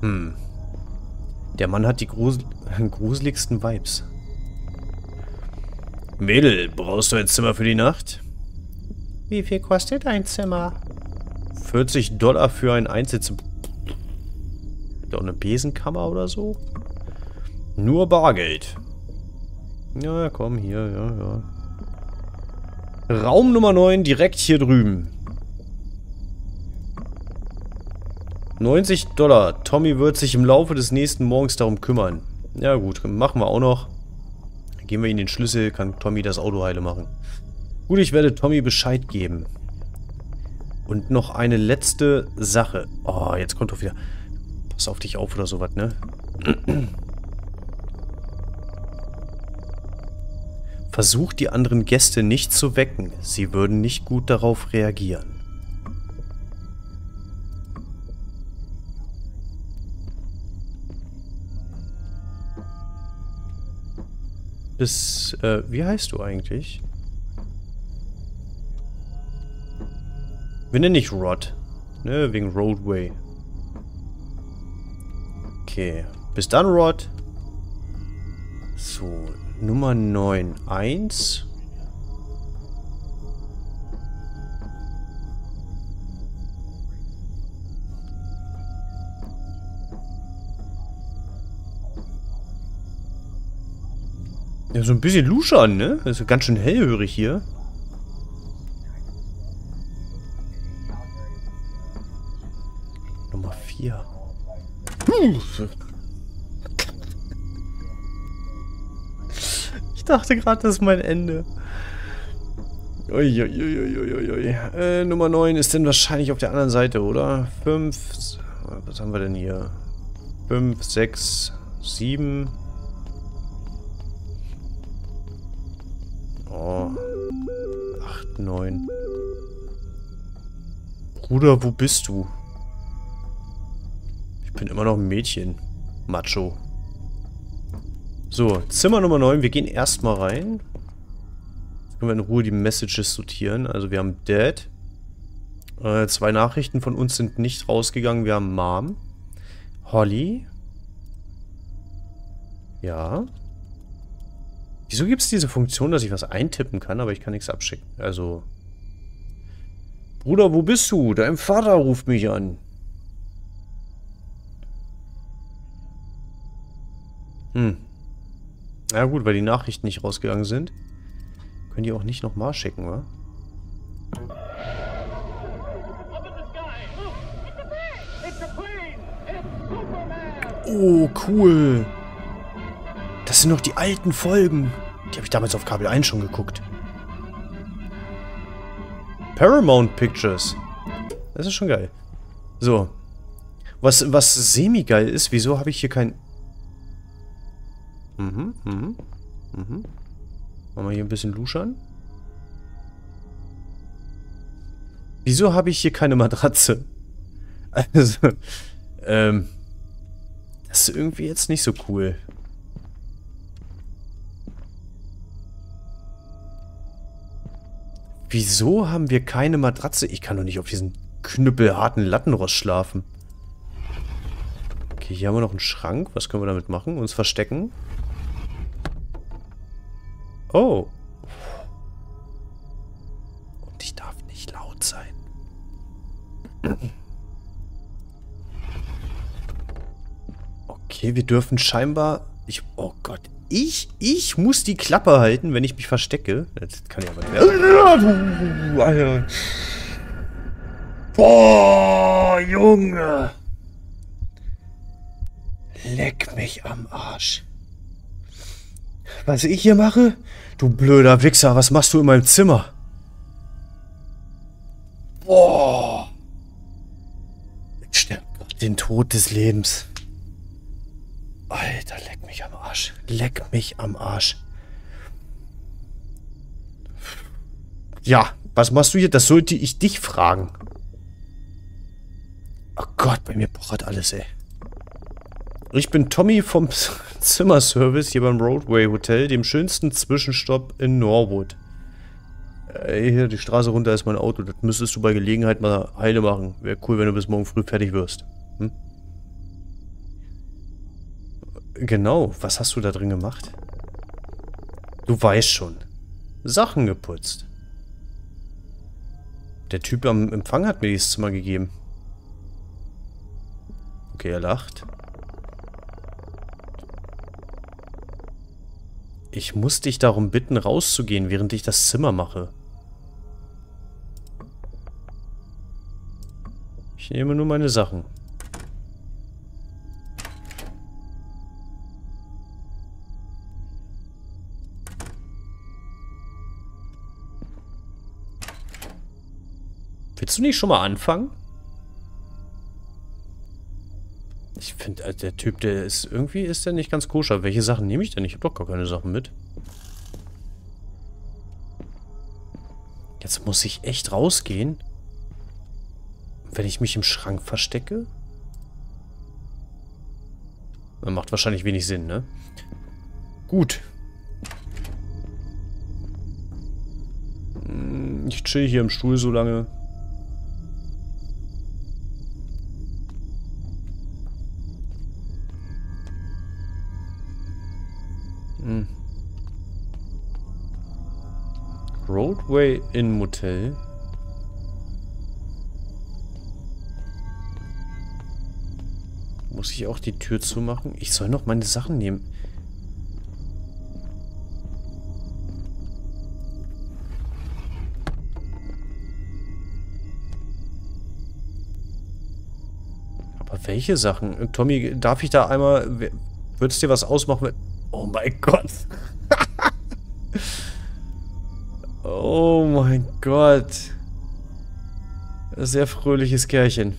Hm. Der Mann hat die gruseligsten Vibes. Mädel, brauchst du ein Zimmer für die Nacht? Wie viel kostet ein Zimmer? $40 für ein Einzelzimmer. Doch eine Besenkammer oder so? Nur Bargeld. Ja, komm, hier, ja, ja. Raum Nummer 9, direkt hier drüben. $90. Tommy wird sich im Laufe des nächsten Morgens darum kümmern. Ja gut, machen wir auch noch. Geben wir ihm den Schlüssel, kann Tommy das Auto heile machen. Gut, ich werde Tommy Bescheid geben. Und noch eine letzte Sache. Oh, jetzt kommt doch wieder... Pass auf dich auf oder sowas, ne? Versucht die anderen Gäste nicht zu wecken. Sie würden nicht gut darauf reagieren. Das, wie heißt du eigentlich? Wir nennen dich Rod. Ne, wegen Roadway. Okay. Bis dann, Rod. So, Nummer 9. 1. Ja, so ein bisschen luschern, ne? Das ist ganz schön hellhörig hier. Nummer 4. Ich dachte gerade, das ist mein Ende. Uiuiuiuiui. Nummer 9 ist denn wahrscheinlich auf der anderen Seite, oder? 5. Was haben wir denn hier? 5, 6, 7... Oh. 8, 9. Bruder, wo bist du? Ich bin immer noch ein Mädchen. Macho. So, Zimmer Nummer 9. Wir gehen erstmal rein. Jetzt können wir in Ruhe die Messages sortieren. Also wir haben Dad. 2 Nachrichten von uns sind nicht rausgegangen. Wir haben Mom. Holly. Ja. Wieso gibt es diese Funktion, dass ich was eintippen kann, aber ich kann nichts abschicken? Also... Bruder, wo bist du? Dein Vater ruft mich an. Hm. Na gut, weil die Nachrichten nicht rausgegangen sind. Können die auch nicht nochmal schicken, wa? Oh, cool. Das sind noch die alten Folgen. Die habe ich damals auf Kabel 1 schon geguckt. Paramount Pictures. Das ist schon geil. So. Was semi-geil ist, wieso habe ich hier kein... Machen wir hier ein bisschen luschern. Wieso habe ich hier keine Matratze? Also, das ist irgendwie jetzt nicht so cool. Wieso haben wir keine Matratze? Ich kann doch nicht auf diesen knüppelharten Lattenrost schlafen. Okay, hier haben wir noch einen Schrank. Was können wir damit machen? Uns verstecken. Oh. Und ich darf nicht laut sein. Okay, wir dürfen scheinbar... Oh Gott. Ich muss die Klappe halten, wenn ich mich verstecke. Das kann ich aber nicht. Boah, Junge. Leck mich am Arsch. Was ich hier mache? Du blöder Wichser, was machst du in meinem Zimmer? Boah. Ich sterbe den Tod des Lebens. Alter, leck mich am Arsch. Leck mich am Arsch. Ja, was machst du hier? Das sollte ich dich fragen. Oh Gott, bei mir pochert alles, ey. Ich bin Tommy vom Zimmerservice hier beim Roadway Hotel, dem schönsten Zwischenstopp in Norwood. Hier die Straße runter ist mein Auto. Das müsstest du bei Gelegenheit mal heile machen. Wäre cool, wenn du bis morgen früh fertig wirst. Hm? Genau, was hast du da drin gemacht? Du weißt schon. Sachen geputzt. Der Typ am Empfang hat mir dieses Zimmer gegeben. Okay, er lacht. Ich muss dich darum bitten, rauszugehen, während ich das Zimmer mache. Ich nehme nur meine Sachen. Willst du nicht schon mal anfangen? Ich finde, der Typ, der ist... Irgendwie ist der nicht ganz koscher. Welche Sachen nehme ich denn? Ich habe doch gar keine Sachen mit. Jetzt muss ich echt rausgehen. Wenn ich mich im Schrank verstecke? Das macht wahrscheinlich wenig Sinn, ne? Gut. Ich chill hier im Stuhl so lange. Roadway in Motel. Muss ich auch die Tür zumachen? Ich soll noch meine Sachen nehmen. Aber welche Sachen? Tommy, darf ich da einmal... Würdest du dir was ausmachen? Oh mein Gott. Oh mein Gott. Sehr fröhliches Kerlchen.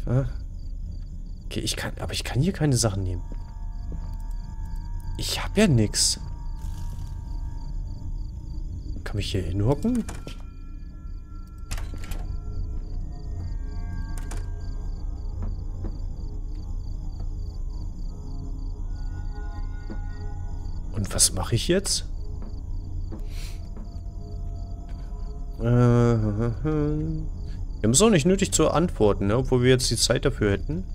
Okay, ich kann hier keine Sachen nehmen. Ich habe ja nichts. Kann mich hier hinhocken? Und was mache ich jetzt? Wir haben es auch nicht nötig zu antworten, ne? Obwohl wir jetzt die Zeit dafür hätten.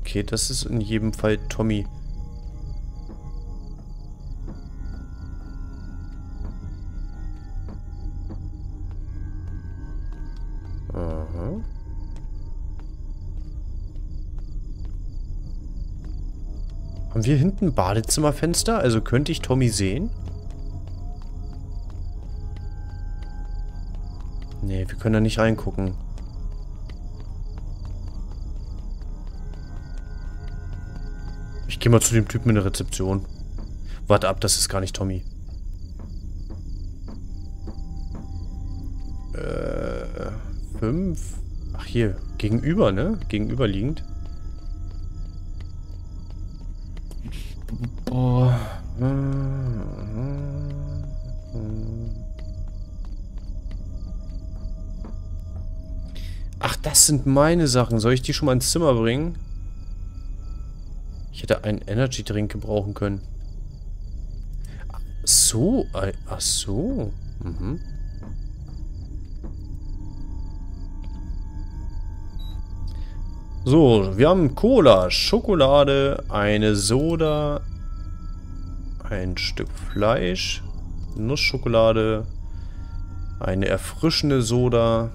Okay, das ist in jedem Fall Tommy. Aha. Haben wir hinten ein Badezimmerfenster? Also könnte ich Tommy sehen? Nee, wir können da nicht reingucken. Geh mal zu dem Typen in der Rezeption. Warte ab, das ist gar nicht Tommy. Fünf. Ach hier, gegenüber, ne? Gegenüberliegend. Boah. Ach, das sind meine Sachen. Soll ich die schon mal ins Zimmer bringen? Ich hätte einen Energy-Drink gebrauchen können. Ach so, ach so. Mhm. So, wir haben Cola, Schokolade, eine Soda, ein Stück Fleisch, Nussschokolade, eine erfrischende Soda,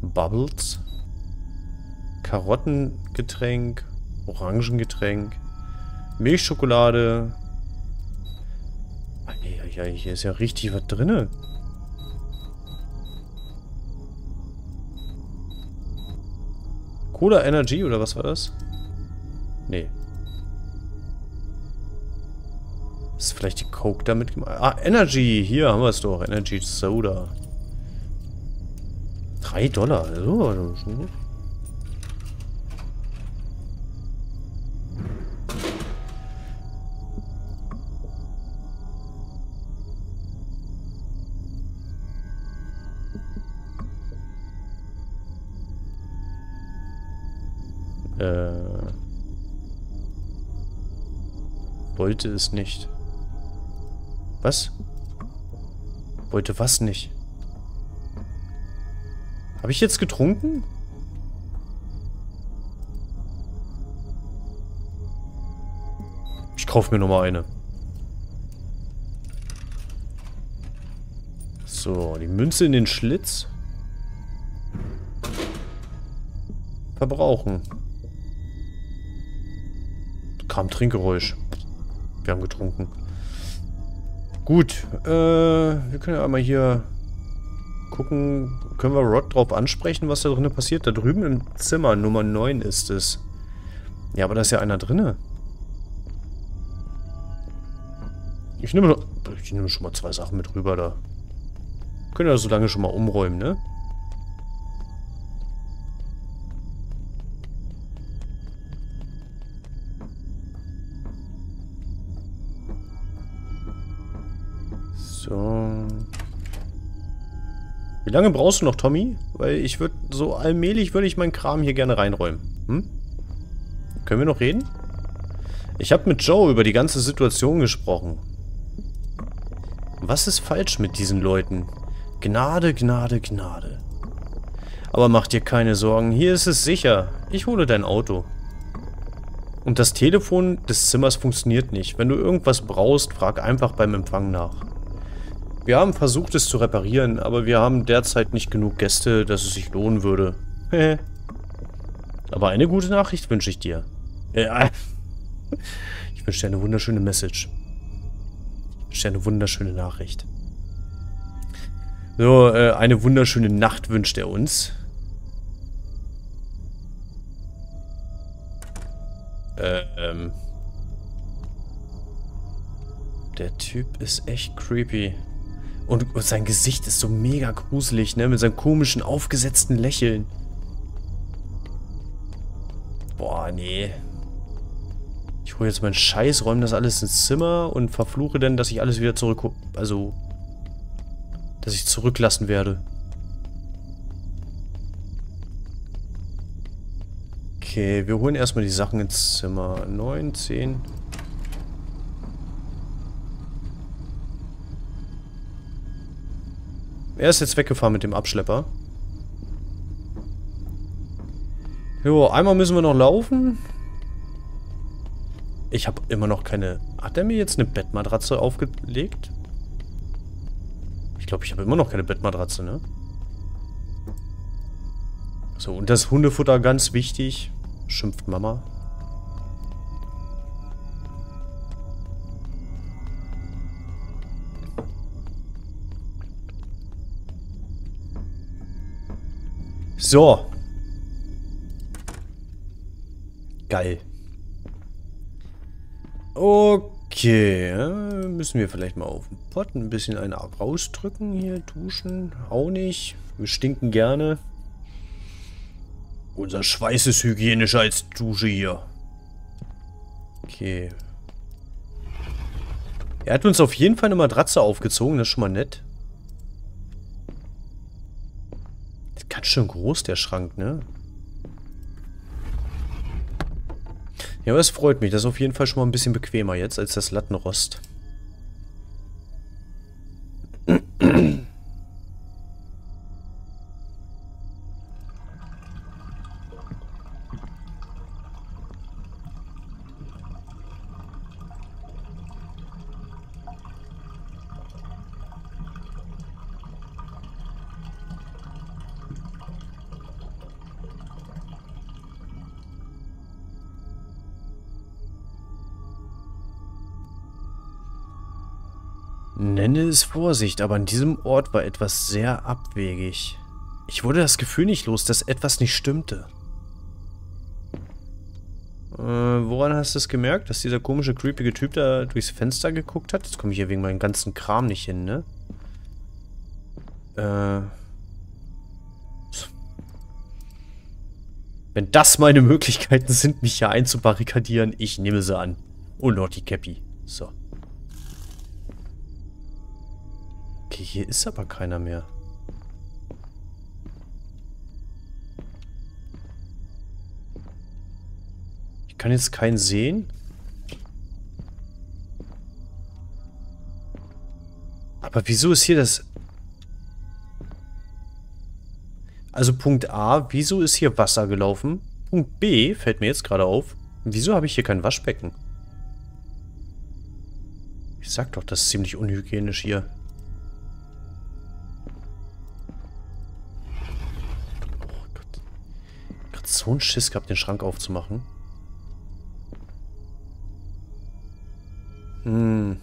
Bubbles, Karottengetränk, Orangengetränk, Milchschokolade. Ja, hier ist ja richtig was drin. Cola Energy oder was war das? Nee. Ist vielleicht die Coke damit gemacht? Ah, Energy! Hier haben wir es doch. Energy Soda. $3. So. Wollte es nicht. Was? Wollte was nicht? Habe ich jetzt getrunken? kaufe mir nochmal eine. So, die Münze in den Schlitz. Verbrauchen. Kam Trinkgeräusch. Wir haben getrunken. Gut, wir können ja einmal hier gucken. Können wir Rod drauf ansprechen, was da drinnen passiert? Da drüben im Zimmer, Nummer 9 ist es. Ja, aber da ist ja einer drinne. Ich nehme schon mal 2 Sachen mit rüber da. Können wir so lange schon mal umräumen, ne? So. Wie lange brauchst du noch, Tommy? Weil ich würde so allmählich würde ich meinen Kram hier gerne reinräumen. Hm? Können wir noch reden? Ich habe mit Joe über die ganze Situation gesprochen. Was ist falsch mit diesen Leuten? Gnade, Gnade, Gnade. Aber mach dir keine Sorgen, hier ist es sicher. Ich hole dein Auto. Und das Telefon des Zimmers funktioniert nicht. Wenn du irgendwas brauchst, frag einfach beim Empfang nach. Wir haben versucht, es zu reparieren, aber wir haben derzeit nicht genug Gäste, dass es sich lohnen würde. Aber eine gute Nachricht wünsche ich dir. Ich wünsche dir eine wunderschöne Message. Ich wünsche dir eine wunderschöne Nachricht. So, eine wunderschöne Nacht wünscht er uns. Der Typ ist echt creepy. Und sein Gesicht ist so mega gruselig, ne? Mit seinem komischen, aufgesetzten Lächeln. Boah, nee. Ich hole jetzt meinen Scheiß, räume das alles ins Zimmer und verfluche dann, dass ich alles wieder zurück... Also... dass ich zurücklassen werde. Okay, wir holen erstmal die Sachen ins Zimmer. 9, 10... Er ist jetzt weggefahren mit dem Abschlepper. Jo, einmal müssen wir noch laufen. Ich habe immer noch keine... Hat er mir jetzt eine Bettmatratze aufgelegt? Ich glaube, ich habe immer noch keine Bettmatratze, ne? So, und das Hundefutter ganz wichtig, schimpft Mama. So. Geil. Okay. Müssen wir vielleicht mal auf den Pott ein bisschen einen rausdrücken hier. Duschen. Auch nicht. Wir stinken gerne. Unser Schweiß ist hygienischer als Dusche hier. Okay. Er hat uns auf jeden Fall eine Matratze aufgezogen. Das ist schon mal nett. Ganz schön groß, der Schrank, ne? Ja, aber es freut mich. Das ist auf jeden Fall schon mal ein bisschen bequemer jetzt, als das Lattenrost. Nenne es Vorsicht, aber an diesem Ort war etwas sehr abwegig. Ich wurde das Gefühl nicht los, dass etwas nicht stimmte. Woran hast du es gemerkt, dass dieser komische, creepige Typ da durchs Fenster geguckt hat? Jetzt komme ich hier wegen meinem ganzen Kram nicht hin, ne? Wenn das meine Möglichkeiten sind, mich hier einzubarrikadieren, ich nehme sie an. Und noch die Käppi. So. Okay, hier ist aber keiner mehr. Ich kann jetzt keinen sehen. Aber wieso ist hier das... Also Punkt A, wieso ist hier Wasser gelaufen? Punkt B, fällt mir jetzt gerade auf. Wieso habe ich hier kein Waschbecken? Ich sag doch, das ist ziemlich unhygienisch hier. Oh Gott. Gerade so einen Schiss gehabt, den Schrank aufzumachen. Hm.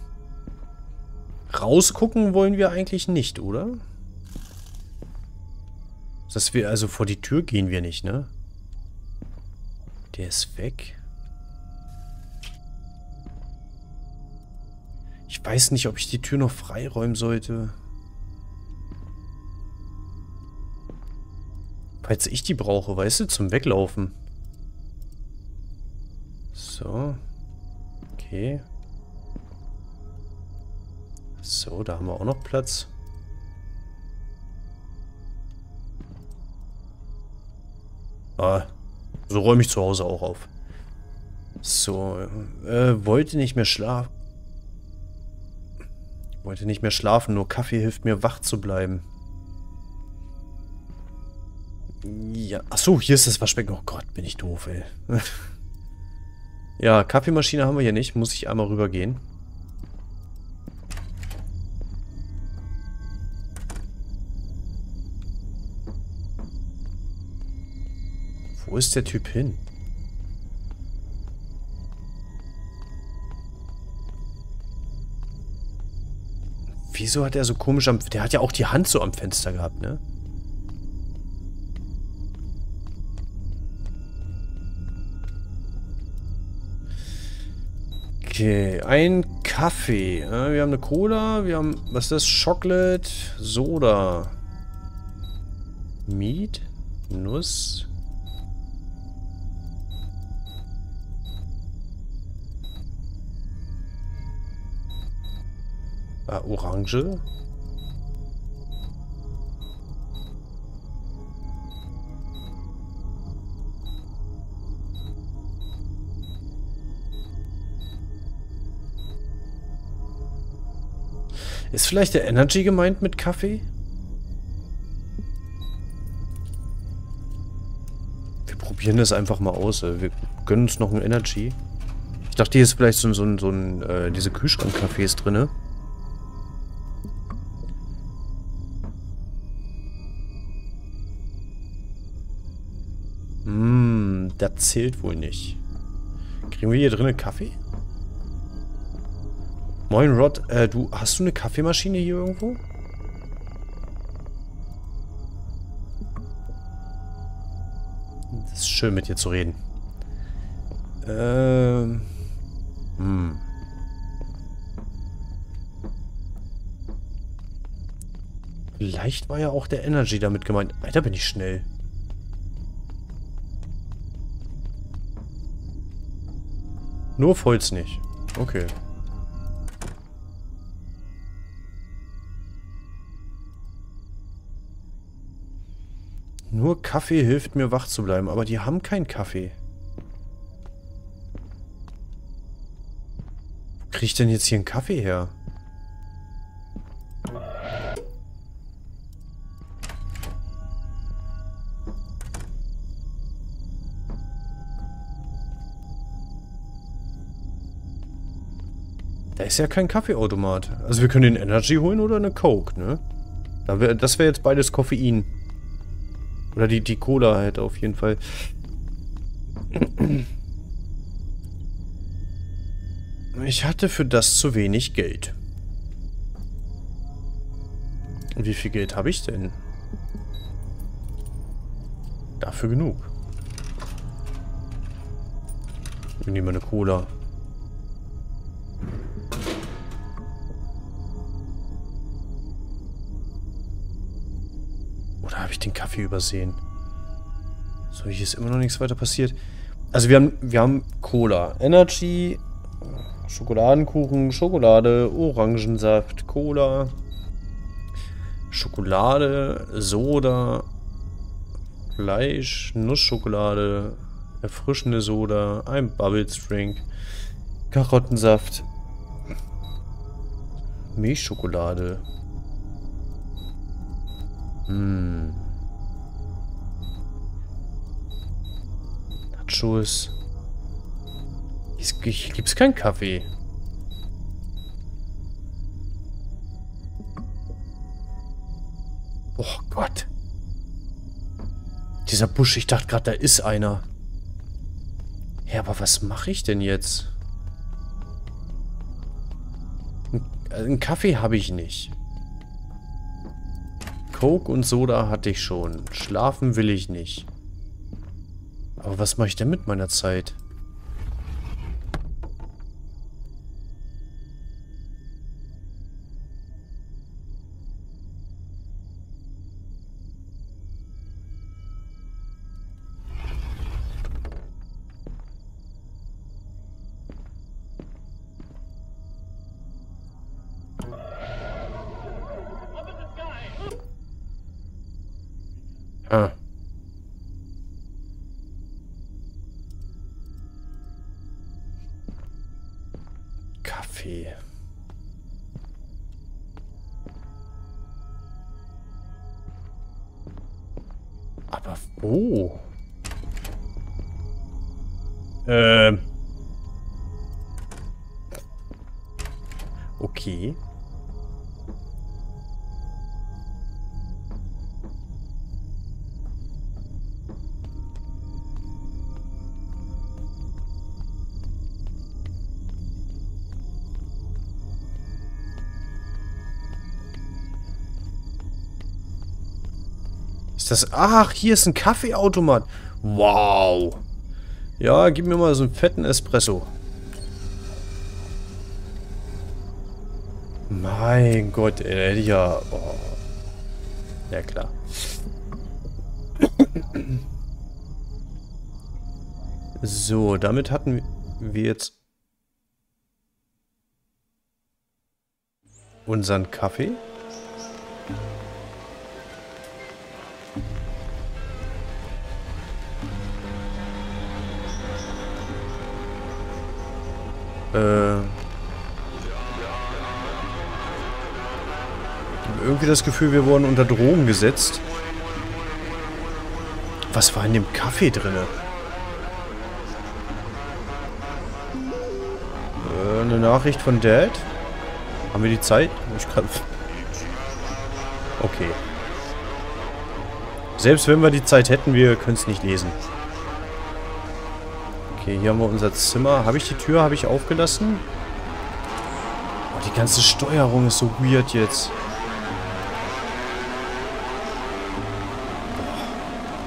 Rausgucken wollen wir eigentlich nicht, oder? Dass wir also vor die Tür gehen wir nicht, ne? Der ist weg. Ich weiß nicht, ob ich die Tür noch freiräumen sollte. Falls ich die brauche, weißt du, zum Weglaufen. So. Okay. So, da haben wir auch noch Platz. Ah, so räume ich zu Hause auch auf. So, wollte nicht mehr schlafen, nur Kaffee hilft mir, wach zu bleiben. Ja, achso, hier ist das Waschbecken. Oh Gott, bin ich doof, ey. Ja, Kaffeemaschine haben wir hier nicht. Muss ich einmal rübergehen. Wo ist der Typ hin? Wieso hat er so komisch am... Der hat ja auch die Hand so am Fenster gehabt, ne? Okay, ein Kaffee. Wir haben eine Cola, wir haben... Was ist das? Chocolate, Soda. Meat, Nuss... Orange. Ist vielleicht der Energy gemeint mit Kaffee? Wir probieren das einfach mal aus. Wir gönnen uns noch einen Energy. Ich dachte, hier ist vielleicht so ein diese Kühlschrank-Kaffees drinne. Das zählt wohl nicht. Kriegen wir hier drinnen Kaffee? Moin Rod, hast du eine Kaffeemaschine hier irgendwo? Das ist schön, mit dir zu reden. Vielleicht war ja auch der Energy damit gemeint. Alter, bin ich schnell. Nur auf Holz nicht. Okay. Nur Kaffee hilft mir, wach zu bleiben. Aber die haben keinen Kaffee. Wo krieg ich denn jetzt hier einen Kaffee her? Da ist ja kein Kaffeeautomat. Also wir können den Energy holen oder eine Coke, ne? Das wäre jetzt beides Koffein. Oder die Cola halt auf jeden Fall. Ich hatte für das zu wenig Geld. Und wie viel Geld habe ich denn? Dafür genug. Wir nehmen eine Cola. Habe ich den Kaffee übersehen? So, hier ist immer noch nichts weiter passiert. Also wir haben Cola, Energy, Schokoladenkuchen, Schokolade, Orangensaft, Cola, Schokolade, Soda, Fleisch, Nussschokolade, erfrischende Soda, ein Bubbles Drink, Karottensaft, Milchschokolade. Hm. Nachos. Hier gibt's keinen Kaffee. Gott. Dieser Busch, ich dachte gerade, da ist einer. Ja, aber was mache ich denn jetzt? Einen Kaffee habe ich nicht. Coke und Soda hatte ich schon. Schlafen will ich nicht. Aber was mache ich denn mit meiner Zeit? Kaffee. Aber wo? Okay. Das, ach, hier ist ein Kaffeeautomat. Wow. Ja, gib mir mal so einen fetten Espresso. Mein Gott, ey, hätte ich ja... Oh. Ja, klar. So, damit hatten wir jetzt... unseren Kaffee. Ich habe irgendwie das Gefühl, wir wurden unter Drogen gesetzt. Was war in dem Kaffee drin? Eine Nachricht von Dad? Haben wir die Zeit? Ich kann... Okay. Selbst wenn wir die Zeit hätten, wir können es nicht lesen. Hier haben wir unser Zimmer. Habe ich die Tür? Habe ich aufgelassen? Oh, die ganze Steuerung ist so weird jetzt.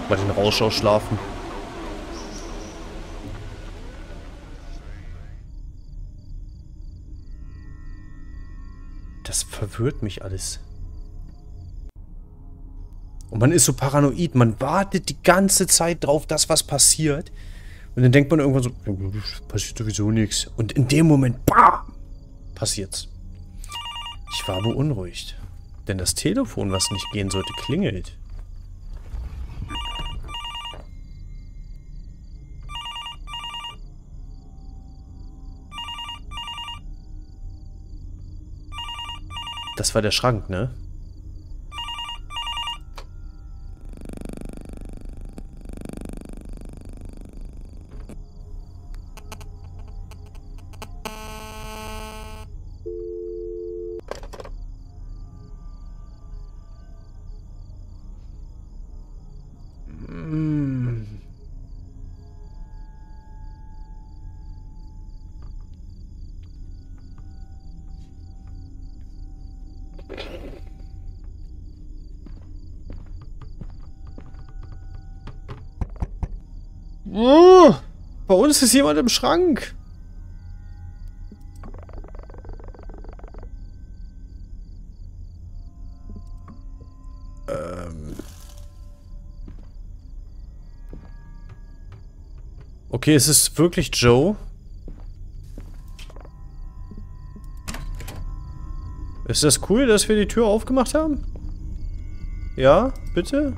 Mal den Rausch ausschlafen. Das verwirrt mich alles. Und man ist so paranoid. Man wartet die ganze Zeit drauf, dass was passiert. Und dann denkt man irgendwann so, passiert sowieso nichts. Und in dem Moment, bam, passiert's. Ich war beunruhigt. Denn das Telefon, was nicht gehen sollte, klingelt. Das war der Schrank, ne? Bei uns ist jemand im Schrank. Okay, es ist wirklich Joe. Ist das cool, dass wir die Tür aufgemacht haben? Ja, bitte?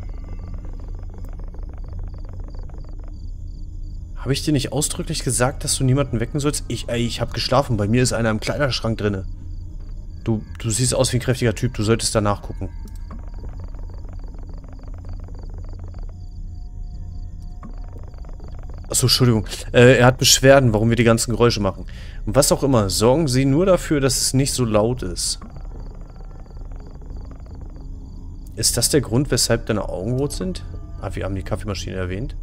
Habe ich dir nicht ausdrücklich gesagt, dass du niemanden wecken sollst? Ich habe geschlafen. Bei mir ist einer im Kleiderschrank drin. Du siehst aus wie ein kräftiger Typ. Du solltest da nachgucken. Achso, Entschuldigung. Er hat Beschwerden, warum wir die ganzen Geräusche machen. Und was auch immer. Sorgen Sie nur dafür, dass es nicht so laut ist. Ist das der Grund, weshalb deine Augen rot sind? Ah, wir haben die Kaffeemaschine erwähnt.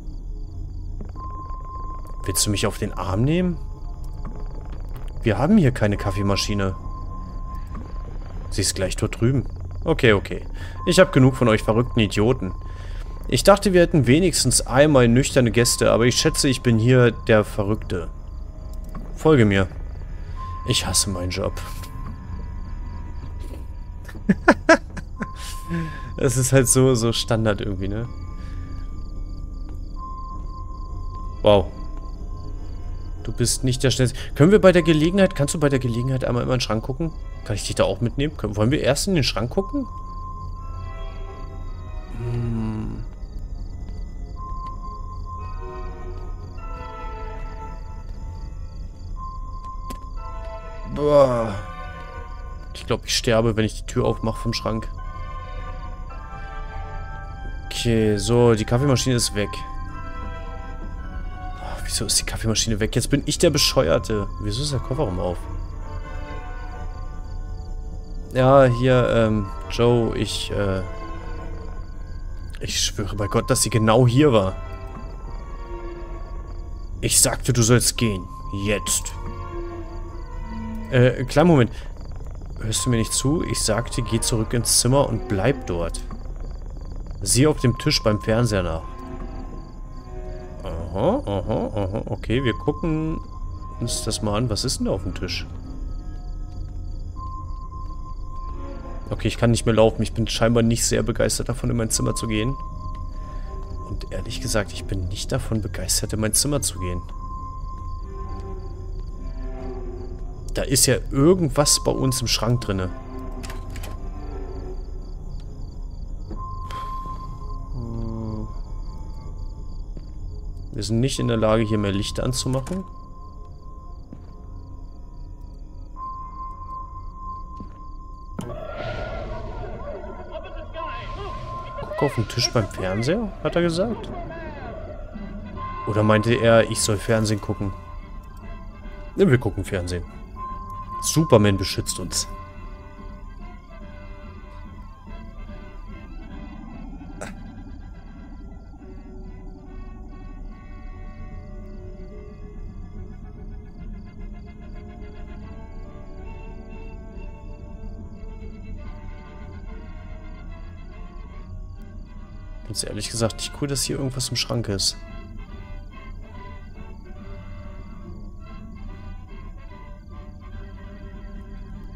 Willst du mich auf den Arm nehmen? Wir haben hier keine Kaffeemaschine. Sie ist gleich dort drüben. Okay, okay. Ich habe genug von euch verrückten Idioten. Ich dachte, wir hätten wenigstens einmal nüchterne Gäste, aber ich schätze, ich bin hier der Verrückte. Folge mir. Ich hasse meinen Job. Das ist halt so Standard irgendwie, ne? Wow. Du bist nicht der Schnellste. Kannst du bei der Gelegenheit einmal in den Schrank gucken? Kann ich dich da auch mitnehmen? Wollen wir erst in den Schrank gucken? Hm. Boah. Ich glaube, ich sterbe, wenn ich die Tür aufmache vom Schrank. Okay, so, die Kaffeemaschine ist weg. Wieso ist die Kaffeemaschine weg? Jetzt bin ich der Bescheuerte. Wieso ist der Kofferraum auf? Ja, hier, Joe, ich schwöre bei Gott, dass sie genau hier war. Ich sagte, du sollst gehen. Jetzt. Kleinen Moment. Hörst du mir nicht zu? Ich sagte, geh zurück ins Zimmer und bleib dort. Sieh auf dem Tisch beim Fernseher nach. Aha, aha, aha. Okay, wir gucken uns das mal an. Was ist denn da auf dem Tisch? Okay, ich kann nicht mehr laufen. Ich bin scheinbar nicht sehr begeistert davon, in mein Zimmer zu gehen. Und ehrlich gesagt, ich bin nicht davon begeistert, in mein Zimmer zu gehen. Da ist ja irgendwas bei uns im Schrank drinne. Wir sind nicht in der Lage, hier mehr Licht anzumachen. Guck auf den Tisch beim Fernseher, hat er gesagt. Oder meinte er, ich soll Fernsehen gucken? Ne, wir gucken Fernsehen. Superman beschützt uns. Jetzt ehrlich gesagt nicht cool, dass hier irgendwas im Schrank ist.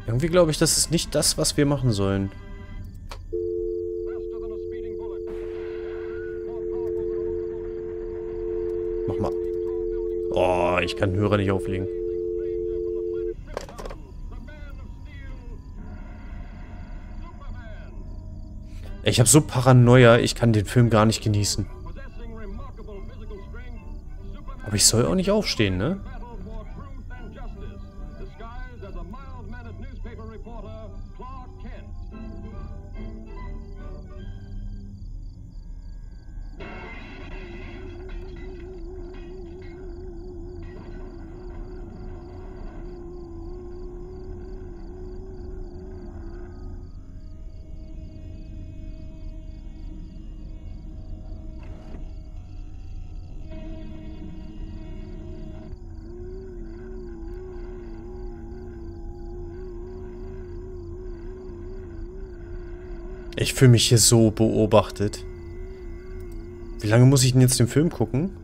Irgendwie glaube ich, das ist nicht das, was wir machen sollen. Mach mal. Oh, ich kann den Hörer nicht auflegen. Ich habe so Paranoia, ich kann den Film gar nicht genießen. Aber ich soll auch nicht aufstehen, ne? Ich fühle mich hier so beobachtet. Wie lange muss ich denn jetzt den Film gucken?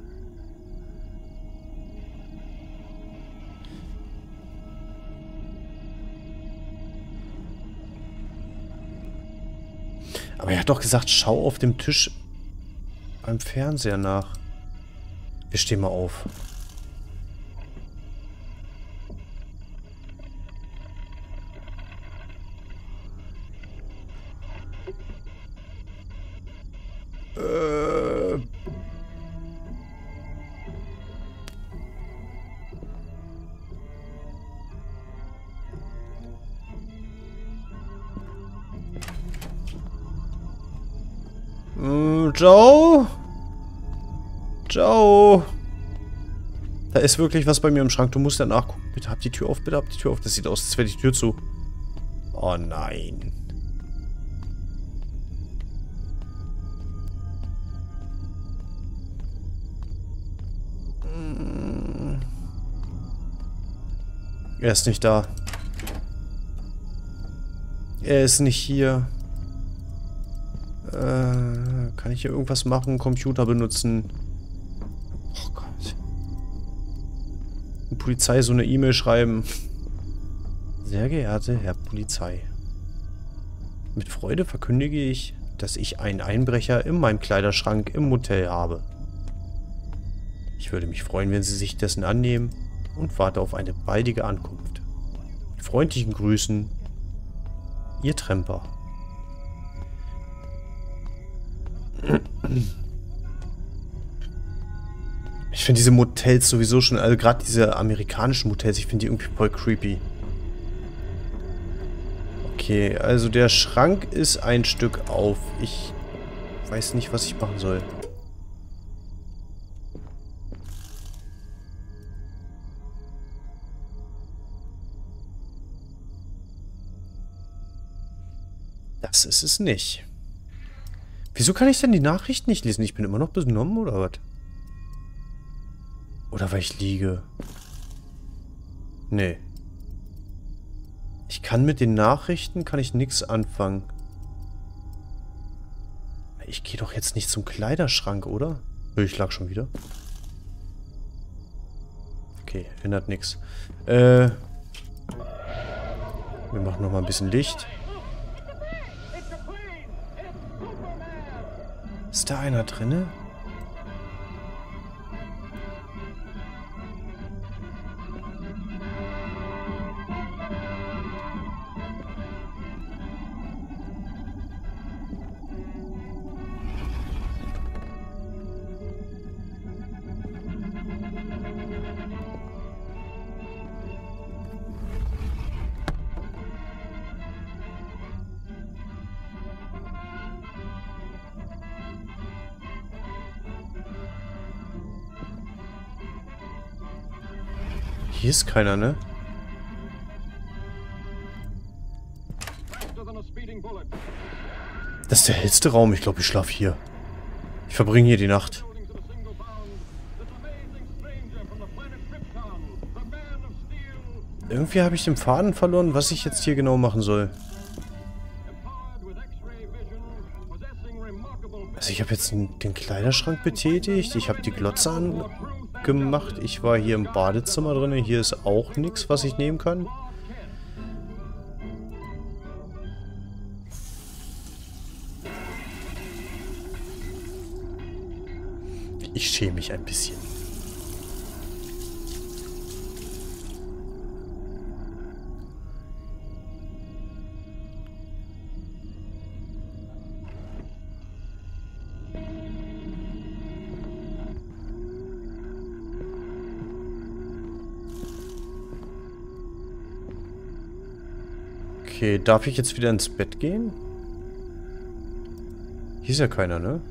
Aber er hat doch gesagt, schau auf dem Tisch beim Fernseher nach. Wir stehen mal auf. Joe? Joe? Da ist wirklich was bei mir im Schrank. Du musst danach gucken. Bitte hab die Tür auf, bitte hab die Tür auf. Das sieht aus, als wäre die Tür zu. Oh nein. Er ist nicht da. Er ist nicht hier. Kann ich hier irgendwas machen? Computer benutzen? Oh Gott. Die Polizei so eine E-Mail schreiben. Sehr geehrte Herr Polizei. Mit Freude verkündige ich, dass ich einen Einbrecher in meinem Kleiderschrank im Motel habe. Ich würde mich freuen, wenn Sie sich dessen annehmen und warte auf eine baldige Ankunft. Mit freundlichen Grüßen, Ihr Tremper. Ich finde diese Motels sowieso schon, also gerade diese amerikanischen Motels, ich finde die irgendwie voll creepy. Okay, also der Schrank ist ein Stück auf. Ich weiß nicht, was ich machen soll. Das ist es nicht. Wieso kann ich denn die Nachricht nicht lesen? Ich bin immer noch benommen, oder was? Oder weil ich liege? Nee. Ich kann mit den Nachrichten, kann ich nichts anfangen. Ich gehe doch jetzt nicht zum Kleiderschrank, oder? Ich lag schon wieder. Okay, ändert nichts. Wir machen nochmal ein bisschen Licht. Ist da einer drinne? Hier ist keiner, ne? Das ist der hellste Raum. Ich glaube, ich schlafe hier. Ich verbringe hier die Nacht. Irgendwie habe ich den Faden verloren, was ich jetzt hier genau machen soll. Also ich habe jetzt den Kleiderschrank betätigt. Ich habe die Glotze angemacht. Ich war hier im Badezimmer drin. Hier ist auch nichts, was ich nehmen kann. Ich schäme mich ein bisschen. Okay, darf ich jetzt wieder ins Bett gehen? Hier ist ja keiner, ne?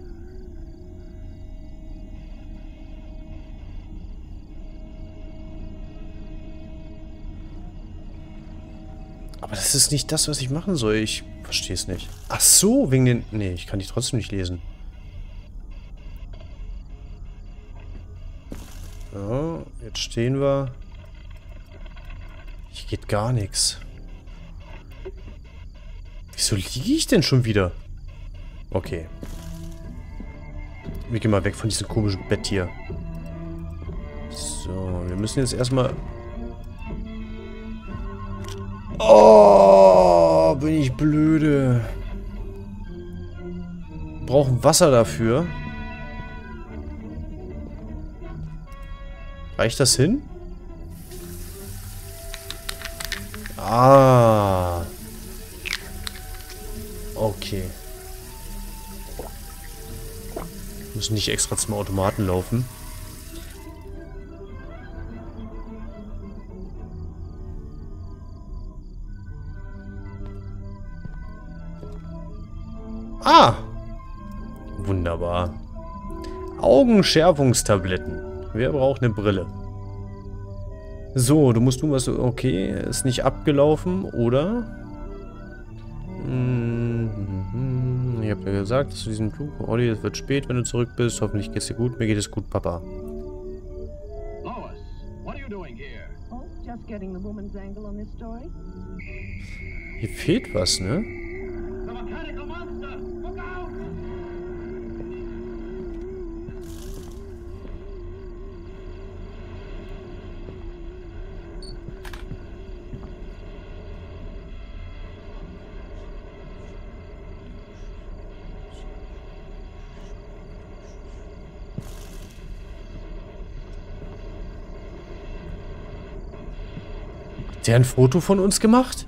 Aber das ist nicht das, was ich machen soll. Ich verstehe es nicht. Ach so, wegen den... Nee, ich kann die trotzdem nicht lesen. So, jetzt stehen wir. Hier geht gar nichts. Wieso liege ich denn schon wieder? Okay. Wir gehen mal weg von diesem komischen Bett hier. So, wir müssen jetzt erstmal... Oh, bin ich blöde. Wir brauchen Wasser dafür. Reicht das hin? Ah... Okay. Wir müssen nicht extra zum Automaten laufen. Ah! Wunderbar. Augenschärfungstabletten. Wer braucht eine Brille? So, du musst tun, was du... Okay, ist nicht abgelaufen, oder... Ich habe ja gesagt, dass du diesen Flug... Olli, es wird spät, wenn du zurück bist. Hoffentlich geht's dir gut. Mir geht es gut, Papa. Hier fehlt was, ne? Hat der ein Foto von uns gemacht?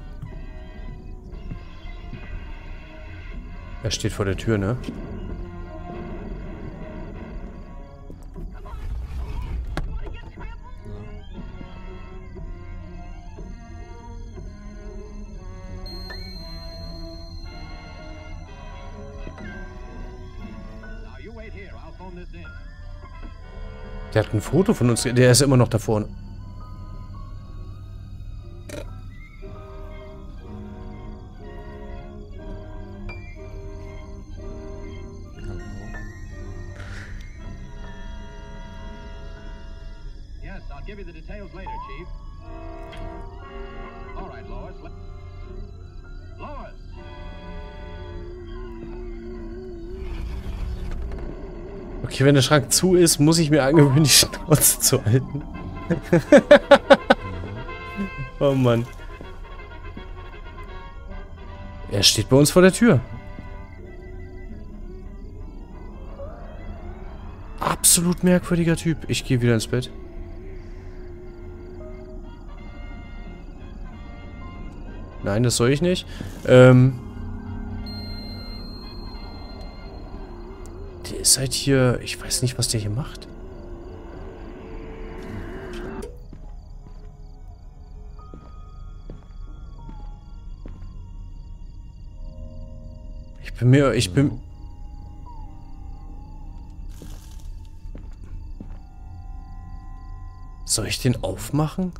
Er steht vor der Tür, ne? Der hat ein Foto von uns. Der ist immer noch da vorne. Okay, wenn der Schrank zu ist, muss ich mir angewöhnen, die Schnauze zu halten. Oh Mann. Er steht bei uns vor der Tür. Absolut merkwürdiger Typ. Ich gehe wieder ins Bett. Nein, das soll ich nicht. Der ist halt hier... Ich weiß nicht, was der hier macht. Ich bin... Soll ich den aufmachen?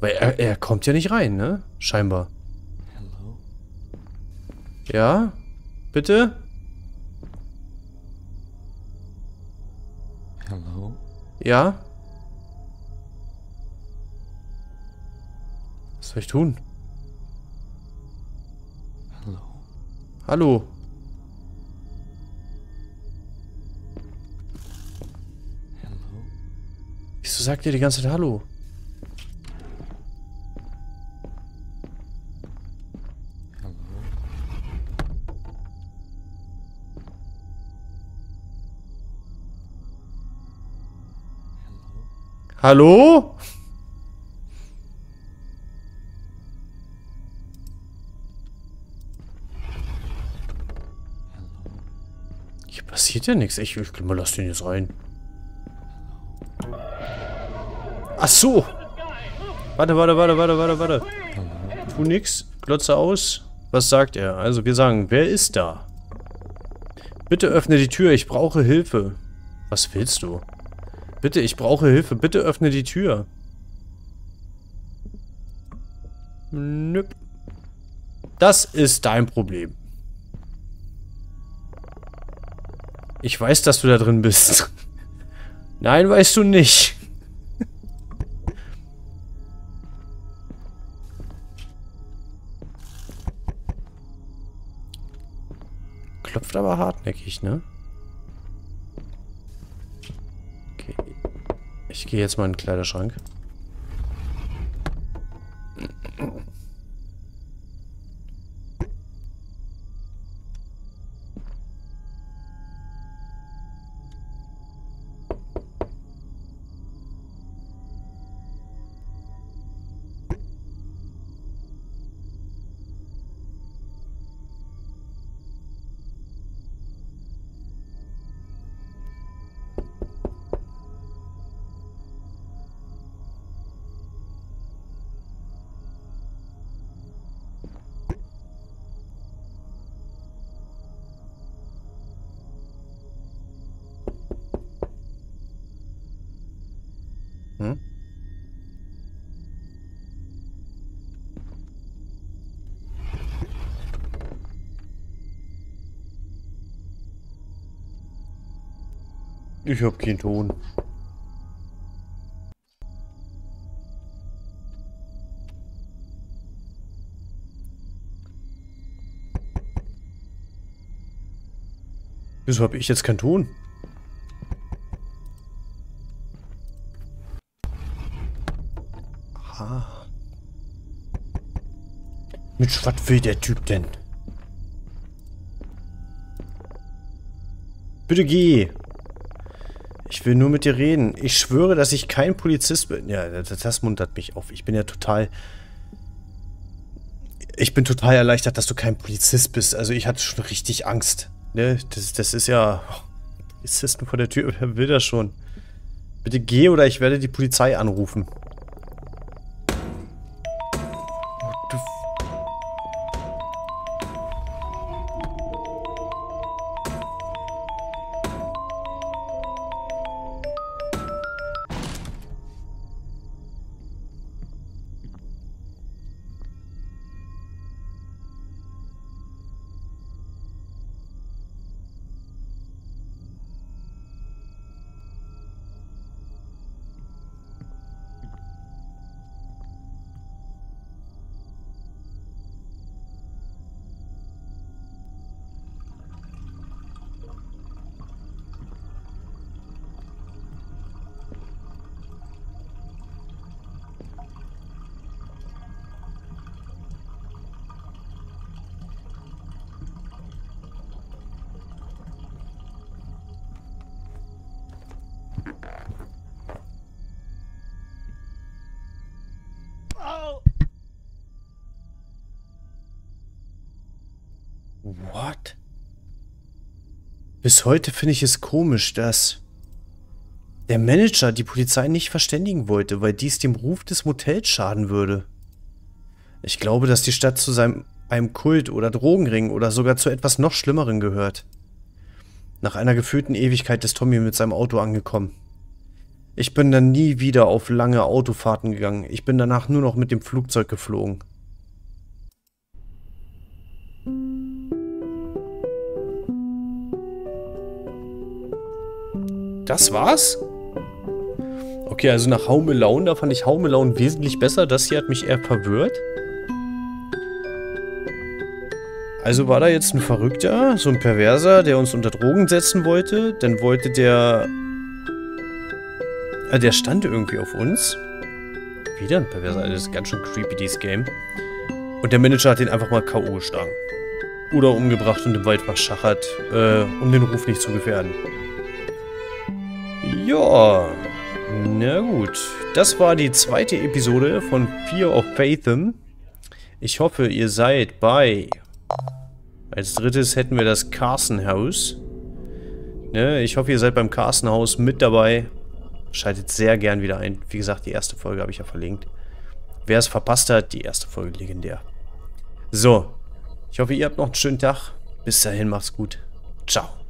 Weil er kommt ja nicht rein, ne? Scheinbar. Hello? Ja? Bitte? Hello? Ja? Was soll ich tun? Hello? Hallo? Hello? Wieso sagt ihr die ganze Zeit Hallo? Hallo? Hier passiert ja nichts. Ich glaube, mal lass den jetzt rein. Ach so. Warte. Tu nix. Glotze aus. Was sagt er? Also wir sagen, wer ist da? Bitte öffne die Tür. Ich brauche Hilfe. Was willst du? Bitte, ich brauche Hilfe. Bitte öffne die Tür. Nö. Das ist dein Problem. Ich weiß, dass du da drin bist. Nein, weißt du nicht. Klopft aber hartnäckig, ne? Ich gehe jetzt mal in den Kleiderschrank. Ich hab keinen Ton. Wieso habe ich jetzt keinen Ton? Aha. Mensch, was will der Typ denn? Bitte geh. Ich will nur mit dir reden. Ich schwöre, dass ich kein Polizist bin. Ja, das muntert mich auf. Ich bin ja total... Ich bin total erleichtert, dass du kein Polizist bist. Also ich hatte schon richtig Angst. Ne? Das ist ja... Polizisten vor der Tür, wer will das schon? Bitte geh oder ich werde die Polizei anrufen. What? Bis heute finde ich es komisch, dass der Manager die Polizei nicht verständigen wollte, weil dies dem Ruf des Motels schaden würde. Ich glaube, dass die Stadt zu einem Kult oder Drogenring oder sogar zu etwas noch Schlimmerem gehört. Nach einer gefühlten Ewigkeit ist Tommy mit seinem Auto angekommen. Ich bin dann nie wieder auf lange Autofahrten gegangen. Ich bin danach nur noch mit dem Flugzeug geflogen. Das war's? Okay, also nach Home Alone, da fand ich Home Alone wesentlich besser. Das hier hat mich eher verwirrt. Also war da jetzt ein Verrückter, so ein Perverser, der uns unter Drogen setzen wollte. Dann wollte der... Der stand irgendwie auf uns. Wieder ein Perverser, das ist ganz schön creepy, dieses Game. Und der Manager hat ihn einfach mal K.O. geschlagen. Oder umgebracht und im Wald verschachert, um den Ruf nicht zu gefährden. Ja, na gut. Das war die zweite Episode von Fears to Fathom. Ich hoffe, ihr seid bei... Als drittes hätten wir das Carstenhaus. Ne, ich hoffe, ihr seid beim Carstenhaus mit dabei. Schaltet sehr gern wieder ein. Wie gesagt, die erste Folge habe ich ja verlinkt. Wer es verpasst hat, die erste Folge legendär. So, ich hoffe, ihr habt noch einen schönen Tag. Bis dahin, macht's gut. Ciao.